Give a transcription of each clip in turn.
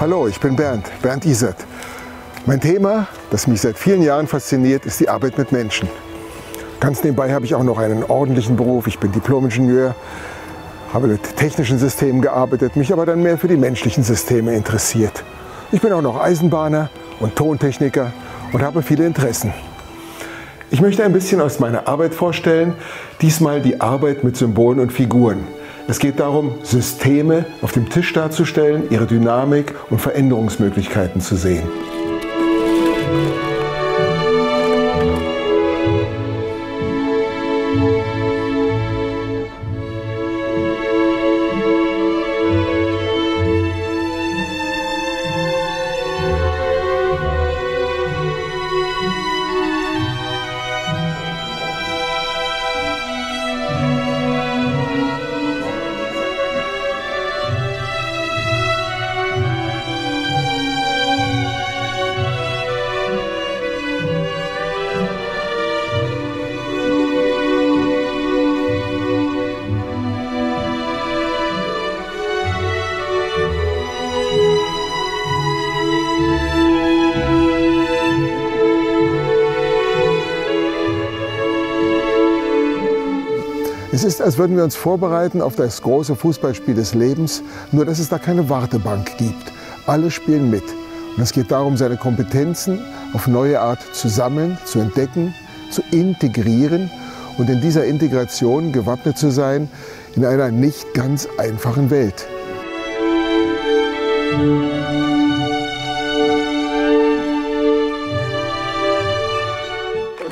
Hallo, ich bin Bernd Isert. Mein Thema, das mich seit vielen Jahren fasziniert, ist die Arbeit mit Menschen. Ganz nebenbei habe ich auch noch einen ordentlichen Beruf. Ich bin Diplom-Ingenieur, habe mit technischen Systemen gearbeitet, mich aber dann mehr für die menschlichen Systeme interessiert. Ich bin auch noch Eisenbahner und Tontechniker und habe viele Interessen. Ich möchte ein bisschen aus meiner Arbeit vorstellen, diesmal die Arbeit mit Symbolen und Figuren. Es geht darum, Systeme auf dem Tisch darzustellen, ihre Dynamik und Veränderungsmöglichkeiten zu sehen. Es ist, als würden wir uns vorbereiten auf das große Fußballspiel des Lebens, nur dass es da keine Wartebank gibt. Alle spielen mit. Und es geht darum, seine Kompetenzen auf neue Art zu sammeln, zu entdecken, zu integrieren und in dieser Integration gewappnet zu sein in einer nicht ganz einfachen Welt.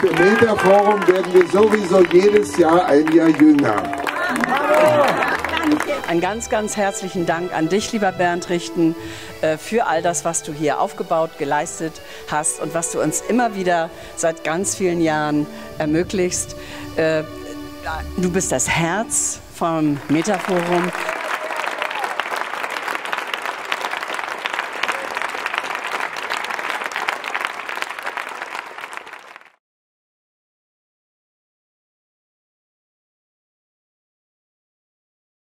Im Metaforum werden wir sowieso jedes Jahr ein Jahr jünger. Einen ganz, ganz herzlichen Dank an dich, lieber Bernd, richten für all das, was du hier aufgebaut, geleistet hast und was du uns immer wieder seit ganz vielen Jahren ermöglicht. Du bist das Herz vom Metaforum.